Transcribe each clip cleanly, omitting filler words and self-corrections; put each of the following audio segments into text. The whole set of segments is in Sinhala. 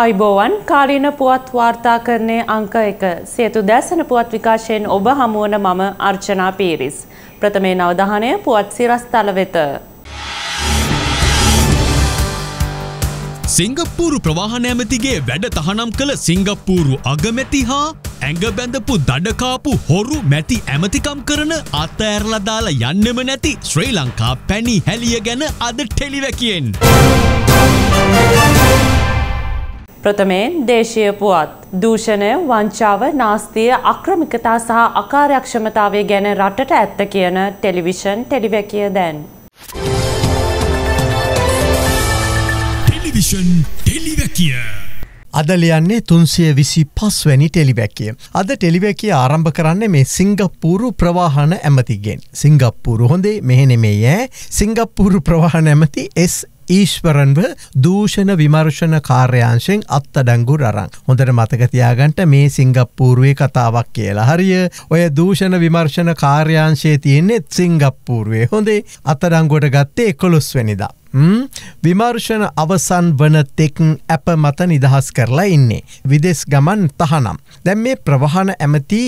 අයිබෝවන් කාලීන පුවත් වාර්තාකරණය අංක 1 සේතු දැසන පුවත් විකාශයෙන් ඔබ හමු වන මම අර්චනා පීරිස් ප්‍රථමයේ නවධානය පුවත් සිරස්තල වෙත සිංගප්පූරු ප්‍රවාහන ඇමතිගේ වැඩ තහනම් කළ සිංගප්පූරු අගමැති හා ඇඟ බැඳපු දඩ කාපු හොරු මැති ඇමතිකම් කරන අතෑරලා දාලා යන්නෙම නැති ශ්‍රී ලංකා පැණි හැලිය ගැන අද ටෙලිවැකියෙන් ප්‍රථමයෙන් දේශීය පුවත් දූෂණය වංචාව නාස්තිය අක්‍රමිකතා සහ අකාර්යක්ෂමතාවය ගැන රටට ඇත්ත කියන ටෙලිවිෂන් ටෙලිවැකිය දැන් ටෙලිවිෂන් ටෙලිවැකිය අද ලියන්නේ 325 වැනි ටෙලිවැකිය අද ටෙලිවැකිය ආරම්භ කරන්නේ මේ සිංගප්පූරු ප්‍රවාහන ඇමතිගෙන් සිංගප්පූරු හොඳේ මෙහෙ නෙමෙයි ඈ සිංගප්පූරු ප්‍රවාහන ඇමති S. ඊශ්වරන්ව දූෂණ විමර්ශන කාර්යාංශයෙන් අත්අඩංගු අරන්. හොඳට මතක තියාගන්න මේ සිංගප්පූරුවේ කතාවක් කියලා. හරිය. ඔය දූෂණ විමර්ශන කාර්යාංශයේ තියෙන්නේ සිංගප්පූරුවේ. හොඳේ. අත්අඩංගුවට ගත්තේ 11 වෙනිදා. විමර්ශන අවසන් වන තෙක් අප මත නිදහස් කරලා ඉන්නේ. විදේශ ගමන් තහනම්. දැන් මේ ප්‍රවාහන ඇමති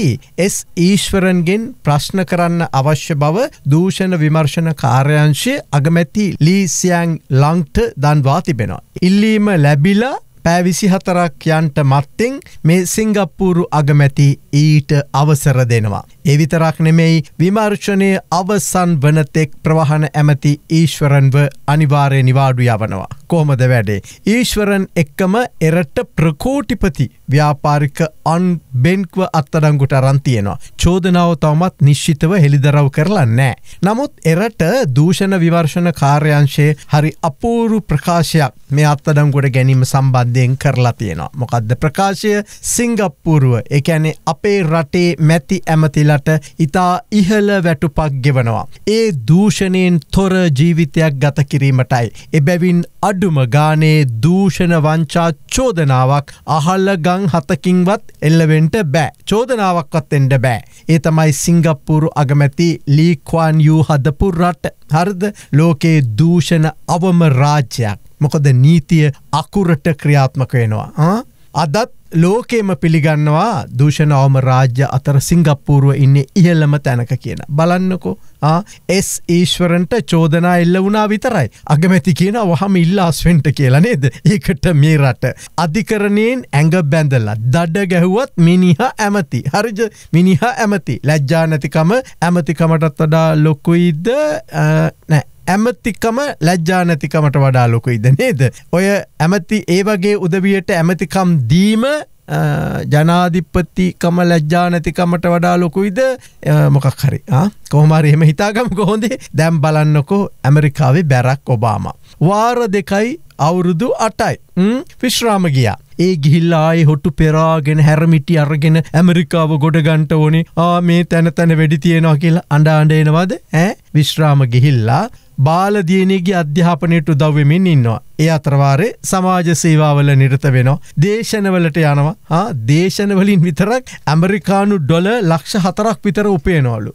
S. ඊශ්වරන්ගෙන් ප්‍රශ්න කරන්න අවශ්‍ය බව දූෂණ විමර්ශන කාර්යාංශයේ අගමැති ලී සියන් ලංට දන්වා තිබෙනවා. ඉල්ලීම ලැබිලා පැය 24ක් යන්ට මත්තෙන් මේ සිංගප්පූරු අගමැති ඊට අවසර දෙනවා. ඒ විතරක් නෙමෙයි විමර්ශනයේ අවසන් වන තෙක් ප්‍රවාහන ඇමති ඊශ්වරන්ව අනිවාර්ය නිවාඩු යවනවා. කොහොමද වැඩේ? ඊශ්වරන් එක්කම එරට ප්‍රකෝටිපති ව්‍යාපාරික අන් බෙන්ක්ව අත්අඩංගුවට අරන් තියෙනවා. චෝදනාව තවමත් නිශ්චිතව හෙළිදරව් කරලා නැහැ. නමුත් එරට දූෂණ විමර්ශන කාර්යාංශයේ හරි අපූර්ව ප්‍රකාශයක් මේ අත්අඩංගුවට ගැනීම සම්බන්ධ දෙන් කරලා තියෙනවා. මොකද්ද ප්‍රකාශය? සිංගප්පූරුව ඒ කියන්නේ අපේ රටේ මැති ඇමතිලට ඉතා ඉහළ වැටුපක් ගෙවනවා. ඒ දූෂණයෙන් තොර ජීවිතයක් ගත කිරීමටයි. එබැවින් අඩුම ගානේ දූෂණ වංචා චෝදනාවක් අහල ගම් 7කින්වත් එල්ලවෙන්න බෑ. චෝදනාවක්වත් එන්න බෑ. ඒ තමයි සිංගප්පූරු අගමැති ලී කුවන් යූ හදපු රට. හරිද? ලෝකේ දූෂණ අවම රාජ්‍යයක්. මොකද නීතිය අකුරට ක්‍රියාත්මක වෙනවා අදත් ලෝකෙම පිළිගන්නවා දූෂණ අවම රාජ්‍ය අතර සිංගප්පූරුව ඉන්නේ ඉහළම තැනක කියන බලන්නකෝ S. ඊශ්වරන්ට චෝදනා එල්ල වුණා විතරයි අගමැති කියනවා වහම ඉල්ලාස් වෙන්න කියලා නේද ඒකට මේ රට අධිකරණයෙන් ඇඟ බැඳලා දඩ ගැහුවත් මිනිහා ඇමති හරිද මිනිහා ඇමති ලැජ්ජා නැතිකම ඇමතිකමටත් වඩා ලොකුයිද නෑ ඇමතිකම ලැජ්ජා නැතිකමට වඩා ලොකුයිද නේද ඔය ඇමති ඒ වගේ උදවියට ඇමතිකම් දීම ජනාධිපතිකම ලැජ්ජා නැතිකමට වඩා ලොකුයිද මොකක් හරි කොහොම හරි එහෙම හිතාගමුකෝ හොඳේ දැන් බලන්නකෝ ඇමරිකාවේ බැරක් ඔබාමා වාර 2යි අවුරුදු 8යි විශ්‍රාම ගියා ඒ ගිහිල්ලා හොට්ටු පෙරාගෙන හැරමිටි අරගෙන ඇමරිකාව ගොඩගන්ට ඕනේ මේ තැන තැන වෙඩි තියෙනවා කියලා අඬ එනවාද ඈ විශ්‍රාම ගිහිල්ලා බාල දියණියගේ අධ්‍යාපනයට උදව් වෙමින් ඉන්නවා. ඒ අතරවාරේ සමාජ සේවාවල නිරත වෙනවා. දේශනවලට යනවා. දේශනවලින් විතරක් ඇමරිකානු ඩොලර් ලක්ෂ 4ක් විතර උපයනවලු.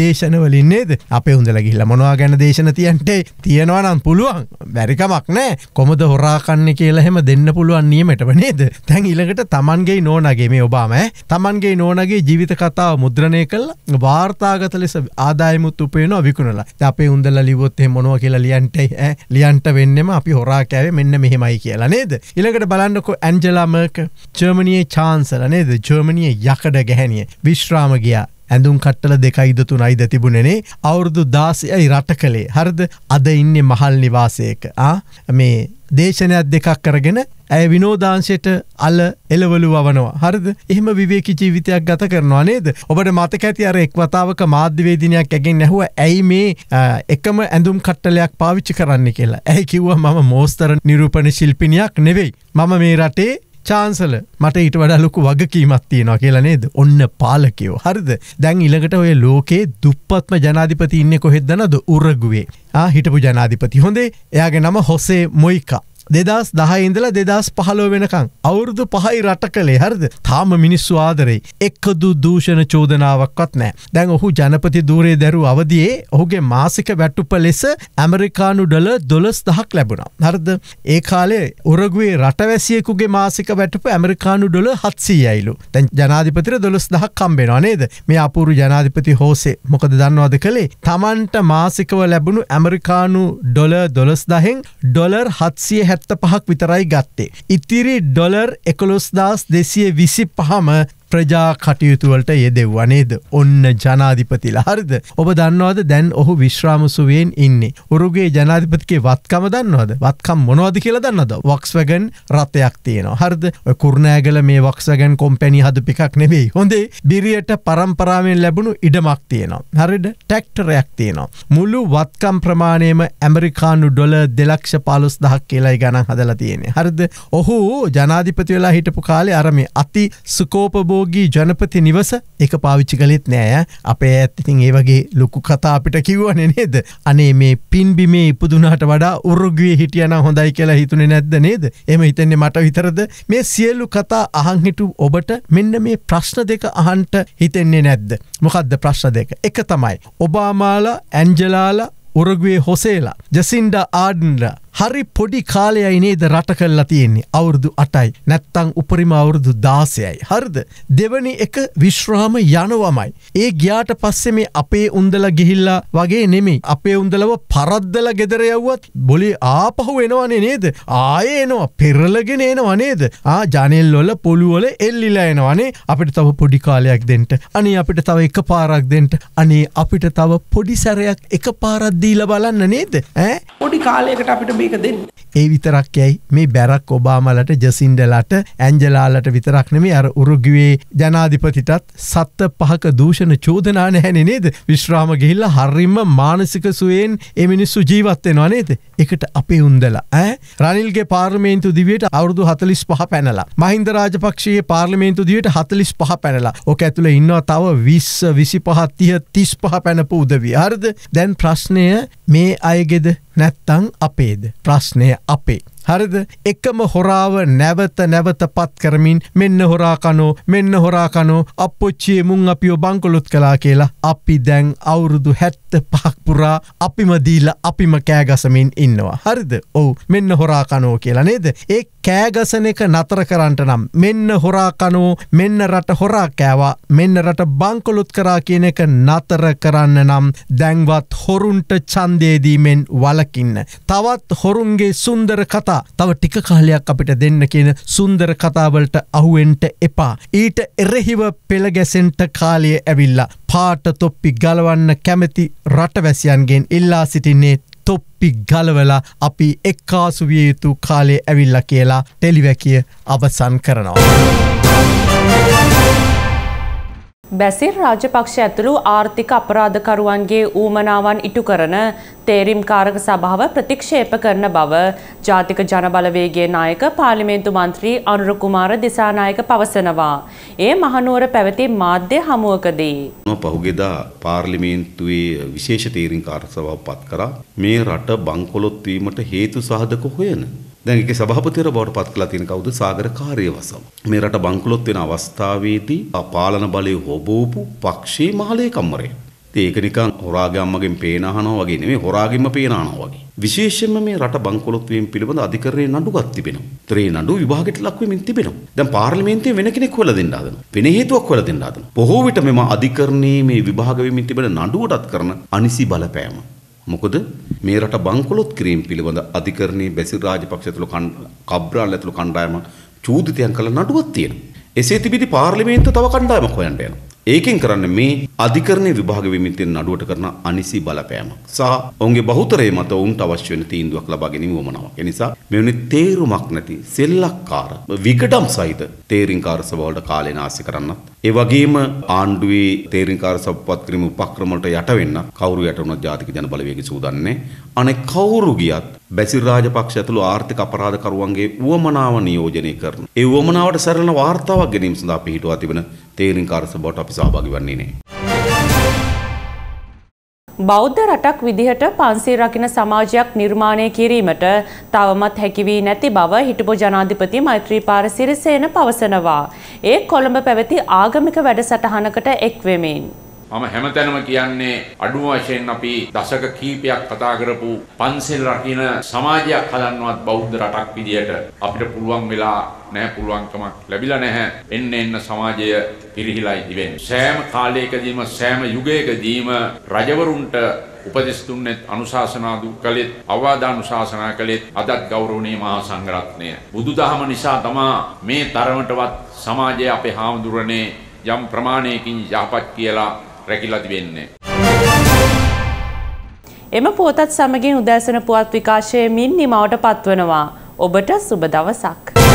දේශනවලින් නේද? අපේ හොඳලා ගිහිල්ලා මොනවා ගැන දේශන තියන්නේ? තියනවා නම් පුළුවන්. බැරි කමක් නැහැ. කොහොමද හොරා කන්නේ කියලා හැම දෙන්න පුළුවන් නියමෙටම නේද? දැන් ඊළඟට තමන්ගේ නෝනාගේ මේ ඔබාම තමන්ගේ නෝනාගේ ජීවිත කතාව මුද්‍රණය කළා වාර්තාගත ලෙස ආදායමුත් උපයනවා විකුණලා. දැන් අපේ හොඳලා ලිව්වොත් එහෙම මොනවා කියලා ලියන්ටයි ඈ ලියන්ට වෙන්නෙම අපි හොරා කෑවේ මෙන්න මෙහෙමයි කියලා නේද ඊළඟට බලන්නකෝ ඇන්ජලා මර්කල් ජර්මනියේ චාන්සලර් නේද ජර්මනියේ යකඩ ගැහණිය විශ්‍රාම ගියා ඇඳුම් කට්ටල 2යිද 3යිද තිබුණේනේ අවුරුදු 16යි රටකලේ හරිද අද ඉන්නේ මහල් නිවාසයක මේ දේශනයක් දෙකක් කරගෙන ඇය විනෝදාංශයට අල එළවලු වවනවා හරිද එහෙම විවේකී ජීවිතයක් ගත කරනවා නේද ඔබට මතක ඇති අර එක් වතාවක මාධ්‍යවේදිනියක් ඇගෙන් ඇහුවා ඇයි මේ එකම ඇඳුම් කට්ටලයක් පාවිච්චි කරන්න කියලා ඇයි කිව්වා මම මෝස්තර නිරූපණ ශිල්පිනියක් නෙවෙයි මම මේ රටේ චාන්සලර් මට ඊට වඩා ලොකු වගකීමක් තියෙනවා කියලා නේද ඔන්න පාලකයෝ හරිද දැන් ඊළඟට ඔය ලෝකේ දුප්පත්ම ජනාධිපති ඉන්නේ කොහෙද නේද උරුගුවේ හිටපු ජනාධිපති හොඳේ එයාගේ නම හොසේ මොයිකා 2010 ඉඳලා 2015 වෙනකන් අවුරුදු 5යි රට කලේ හරිද තාම මිනිස්සු ආදරේ එකදු දූෂණ චෝදනාවක්වත් නැහැ දැන් ඔහු ජනපති ධූරයේ දරුව අවදියේ ඔහුගේ මාසික වැටුප ලෙස ඇමරිකානු ඩොලර් 12000ක් ලැබුණා හරිද ඒ කාලේ උරුග්වේ රටවැසියෙකුගේ මාසික වැටුප ඇමරිකානු ඩොලර් 700යිලු දැන් ජනාධිපතිට 12000ක් හම්බ වෙනවා නේද මේ අපූර්ව ජනාධිපති හෝසේ මොකද දන්නවද කලේ Tamanta මාසිකව ලැබුණු ඇමරිකානු ඩොලර් 12000න් ඩොලර් 700 75ක් විතරයි ගත්තේ. ඉතිරි ඩොලර් 11225ම ප්‍රජා කටයුතු වලට යෙදුවා නේද? ඔන්න ජනාධිපතිලා හරිද? ඔබ දන්නවද දැන් ඔහු විශ්‍රාම සුවයෙන් ඉන්නේ. උරුගේ ජනාධිපතිගේ වත්කම දන්නවද? වත්කම් මොනවද කියලා දන්නවද? වොක්ස්වැගන් රථයක් තියෙනවා. හරිද? ඔය කුරුණෑගල මේ වොක්ස්වැගන් කම්පැනි හදපු එකක් නෙවෙයි. හොඳේ බිරියට පරම්පරාවෙන් ලැබුණු ඉඩමක් තියෙනවා. හරිද? ට්‍රැක්ටරයක් තියෙනවා. මුළු වත්කම් ප්‍රමාණයම ඇමරිකානු ඩොලර් 215000ක් කියලායි ගණන් හදලා තියෙන්නේ. හරිද? ඔහු ජනාධිපති වෙලා හිටපු කාලේ අර මේ අති සුකෝප ජනපති නිවස එක පාවිච්චි කළෙත් නෑ අපේ ඇත්ත ඉතින් ඒ වගේ ලොකු කතා අපිට කිව්වනේ නේද අනේ මේ පින්බිමේ ඉපදුනාට වඩා උරුග්වේ හිටියානම් හොඳයි කියලා හිතුනේ නැද්ද නේද එහෙම හිතන්නේ මට විතරද මේ සියලු කතා අහන් හිටු ඔබට මෙන්න මේ ප්‍රශ්න දෙක අහන්ට හිතෙන්නේ නැද්ද මොකද්ද ප්‍රශ්න දෙක එක තමයි ඔබාමාලා ඇන්ජලාලා උරුග්වේ හොසේලා ජසින්ඩා ආඩන්ලා හරි පොඩි කාලයයි නේද රට කළා තියෙන්නේ අවුරුදු 8යි නැත්තම් උපරිම අවුරුදු 16යි හරිද දෙවනි එක විශ්‍රාම යනවමයි ඒ ගියාට පස්සේ මේ අපේ උන්දලා ගිහිල්ලා වගේ නෙමෙයි අපේ උන්දලව පරද්දලා ගෙදර යවුවත් බොලේ ආපහු එනවනේ නේද ආයේ එනවා පෙරලගෙන එනවා නේද ආ ජනෙල් වල පොළු වල එල්ලිලා එනවනේ අපිට තව පොඩි කාලයක් දෙන්න අනේ අපිට තව එක පාරක් දෙන්න අනේ අපිට තව පොඩි සැරයක් එක පාරක් දීලා බලන්න නේද ඈ පොඩි කාලයකට අපිට ඒ විතරක් යයි මේ බැරක් ඔබාමාලට ජසින්ඩලාට ඇන්ජලාලට විතරක් නෙමෙයි අර උරුග්වේ ජනාධිපතිටත් සත්ත පහක දූෂණ චෝදනා නැහැනේ නේද විශ්‍රාම ගිහිල්ලා හරිම මානසික සුවයෙන් මේ මිනිස්සු ජීවත් වෙනවා නේද ඒකට අපේ උන්දලා ඈ රනිල්ගේ පාර්ලිමේන්තු දිවියට අවුරුදු 45 පැනලා මහින්ද රාජපක්ෂගේ පාර්ලිමේන්තු දිවියට 45 පැනලා ඕක ඇතුලේ ඉන්නවා තව 20 25 30 35 පැනපු උදවිය හරිද දැන් ප්‍රශ්නය මේ අයගෙද නැත්තම් අපේද ප්‍රශ්නය අපේ හරිද එකම හොරාව නැවත නැවත පත් කරමින් මෙන්න හොරා කනෝ අප්පොච්චියේ මුන් අපිව බංකොලොත් කළා කියලා අපි දැන් අවුරුදු 75ක් පුරා අපිම දීලා අපිම කෑගසමින් ඉන්නවා හරිද ඔව් මෙන්න හොරා කනෝ කියලා නේද ඒ කෑගසන එක නතර කරන්නට නම් මෙන්න හොරා කනෝ මෙන්න රට හොරා කෑවා මෙන්න රට බංකොලොත් කරා කියන එක නතර කරන්න නම් දැන්වත් හොරුන්ට ඡන්දේ දීමෙන් වළකින්න තවත් හොරුන්ගේ සුන්දර කතා තව ටික කාලයක් අපිට දෙන්න කියන සුන්දර කතාවලට අහුවෙන්ට එපා. ඊට එරෙහිව පෙළ ගැසෙන්ට කාලය ඇවිල්ලා. පාට තොප්පි ගලවන්න කැමති රටවැසියන්ගෙන් ඉල්ලා සිටින්නේ තොප්පි ගලවලා අපි එක්කාසු විය යුතු කාලය ඇවිල්ලා කියලා ටෙලිවැකිය අවසන් කරනවා. Basil Rajapaksha ඇතුළු ආර්ථික අපරාධකරුවන්ගේ ඌමනාවන් ඉටු කරන තේරීම්කාරක සභාව ප්‍රතික්ෂේප කරන බව ජාතික ජනබලවේගයේ නායක පාර්ලිමේන්තු මන්ත්‍රී අනුර කුමාර දිසානායක පවසනවා. ඒ මහනුවර පැවති මාධ්‍ය හමුවකදී පහුගියදා පාර්ලිමේන්තුවේ විශේෂ තේරීම්කාරක සභාවක් පත් කරා මේ රට බංකොලොත් වීමට හේතු සාධක හොයන දැන් ඒකේ සභාපතිවරු බවට පත් කළා තියෙන කවුද සාගර කාර්යවසම් මේ රට බංකොලොත් වෙන අවස්ථාවේදී පාලන බලය හොබවපු පක්ෂී මහලේකම්වරයා ඉතින් ඒක නිකන් හොරාගේ අම්මගෙන් පේන අහනවා වගේ නෙමෙයි හොරාගෙන්ම පේන අහනවා වගේ විශේෂයෙන්ම මේ රට බංකොලොත් වීම පිළිබඳ අධිකරණයේ නඩුවක් තිබෙනවා ත්‍රේ නඩුව විභාගයට ලක් වෙමින් තිබෙනවා දැන් පාර්ලිමේන්තුවේ වෙන කෙනෙක් හොයලා දෙන්න හදනවා වෙන හේතුවක් හොයලා දෙන්න හදනවා බොහෝ විට මෙම අධිකරණයේ මේ විභාග වෙමින් තිබෙන නඩුවටත් කරන අනිසි බලපෑම මොකද මේ රට බංකොලොත් කිරීම පිළිබඳ අධිකරණයේ බැසිල් රාජපක්ෂ ඇතුළු කබ්‍රාල් ඇතුළු කණ්ඩායම චූදිතයන් කළ නඩුවක් තියෙනවා. එසේ තිබිදී පාර්ලිමේන්තුව තව කණ්ඩායමක් හොයන්න යනවා. ඒකෙන් කරන්නේ මේ අධිකරණයේ විභාග වෙමින් තියෙන නඩුවට කරන අනිසි බලපෑමක් සහ ඔවුන්ගේ බහුතරය මත ඔවුන්ට අවශ්‍ය වෙන තීන්දුවක් ලබා ගැනීම වමනාවක්. ඒ නිසා මෙවැනි තේරුමක් නැති සෙල්ලක්කාර විකඩම් සහිත තේරීම්කාර සභාවලට කාලය නාස්ති කරන්නත් ඒ වගේම ආණ්ඩුවේ තේරීම්කාර සභාවපත් කිරීම උපක්‍රම වලට යට වෙන්න කවුරු යට වුණත් ජාතික ජනබලවේගය සූදානම්නේ අනෙක් කවුරු ගියත් බැසිල් රාජපක්ෂ ඇතුළු ආර්ථික අපරාධකරුවන්ගේ උවමනාව නියෝජනය කරන ඒ උවමනාවට සරලන වාර්තාවක් ගැනීම සඳහා පිහිටුවා තිබෙන තේරීම්කාර සභාවට අපි සහභාගී වන්නේ නැහැ බෞද්ධ රටක් විදිහට පන්සිල් රකින්න සමාජයක් නිර්මාණය කිරීමට තවමත් හැකි වී නැති බව හිටපු ජනාධිපති මෛත්‍රීපාල සිරිසේන පවසනවා. ඒ කොළඹ පැවති ආගමික වැඩසටහනකට එක් වෙමින් මම හැමතැනම කියන්නේ අඩුම වශයෙන් අපි දශක කීපයක් කතා කරපු පන්සිල් රකින්න සමාජයක් හදන්නවත් බෞද්ධ රටක් විදිහට අපිට පුළුවන් වෙලා නැහැ, පුළුවන්කමක් ලැබිලා නැහැ. එන්න සමාජය පිරිහිලායි දිවෙන්නේ. සෑම කාලයකදීම සෑම යුගයකදීම රජවරුන්ට උපදෙස් දුන්නේ අනුශාසනා දුක්කලෙත් අවවාදානුශාසනා කළෙත් අදත් ගෞරවනීය මහා සංඝරත්නය. බුදුදහම නිසා තමා මේ තරමටවත් සමාජයේ අපේ හාමුදුරනේ යම් ප්‍රමාණයකින් යහපත් කියලා රැකිලා තිබෙන්නේ. එම පොතත් සමගින් උදෑසන පුවත් විකාශයේ මින් නිමවට පත්වනවා. ඔබට සුබ දවසක්.